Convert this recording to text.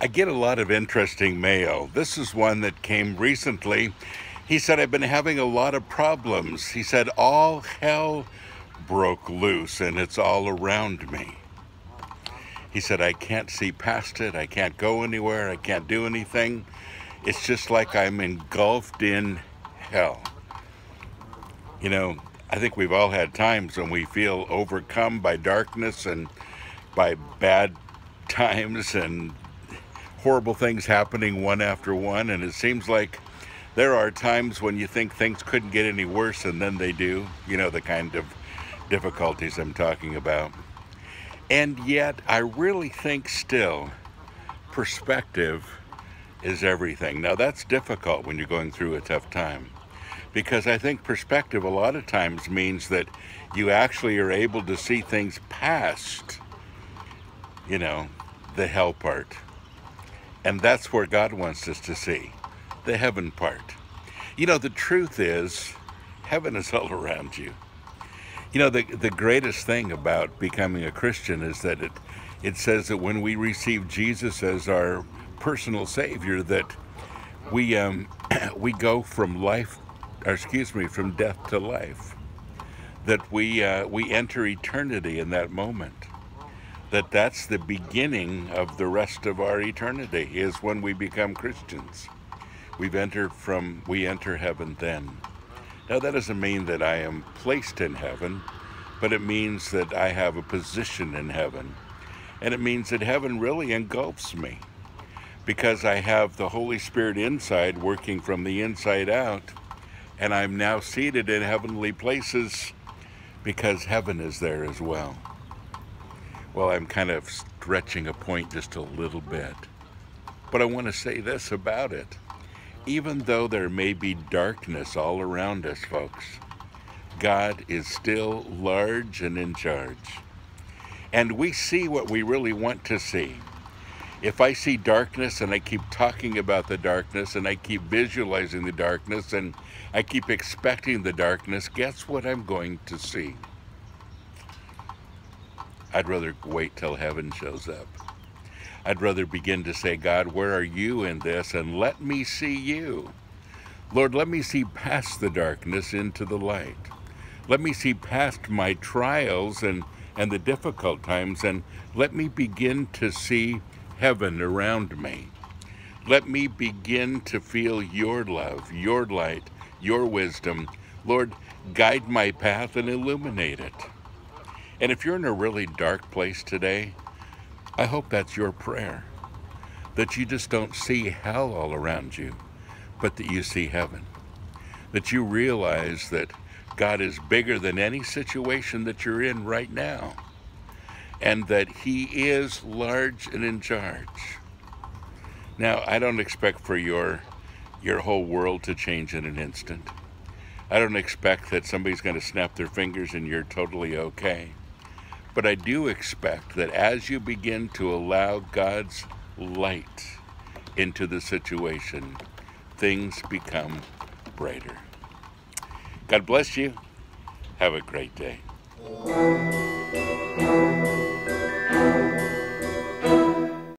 I get a lot of interesting mail. This is one that came recently. He said, I've been having a lot of problems. He said, all hell broke loose and it's all around me. He said, I can't see past it. I can't go anywhere. I can't do anything. It's just like I'm engulfed in hell. You know, I think we've all had times when we feel overcome by darkness and by bad times and horrible things happening one after one, and it seems like there are times when you think things couldn't get any worse, and then they do. You know, the kind of difficulties I'm talking about. And yet I really think still perspective is everything. Now that's difficult when you're going through a tough time, because I think perspective a lot of times means that you actually are able to see things past, you know, the hell part. And that's where God wants us to see, the heaven part. You know, the truth is, heaven is all around you. You know, the greatest thing about becoming a Christian is that it says that when we receive Jesus as our personal Savior, that we go from life, or excuse me, from death to life. That we enter eternity in that moment. That's the beginning of the rest of our eternity, is when we become Christians. We enter heaven then. Now that doesn't mean that I am placed in heaven, but it means that I have a position in heaven. And it means that heaven really engulfs me, because I have the Holy Spirit inside, working from the inside out, and I'm now seated in heavenly places because heaven is there as well. Well, I'm kind of stretching a point just a little bit, but I want to say this about it. Even though there may be darkness all around us, folks, God is still large and in charge. And we see what we really want to see. If I see darkness and I keep talking about the darkness and I keep visualizing the darkness and I keep expecting the darkness, guess what I'm going to see? I'd rather wait till heaven shows up. I'd rather begin to say, God, where are you in this? And let me see you. Lord, let me see past the darkness into the light. Let me see past my trials and the difficult times, and let me begin to see heaven around me. Let me begin to feel your love, your light, your wisdom. Lord, guide my path and illuminate it. And if you're in a really dark place today, I hope that's your prayer, that you just don't see hell all around you, but that you see heaven, that you realize that God is bigger than any situation that you're in right now, and that he is large and in charge. Now, I don't expect for your whole world to change in an instant. I don't expect that somebody's going to snap their fingers and you're totally okay. But I do expect that as you begin to allow God's light into the situation, things become brighter. God bless you. Have a great day.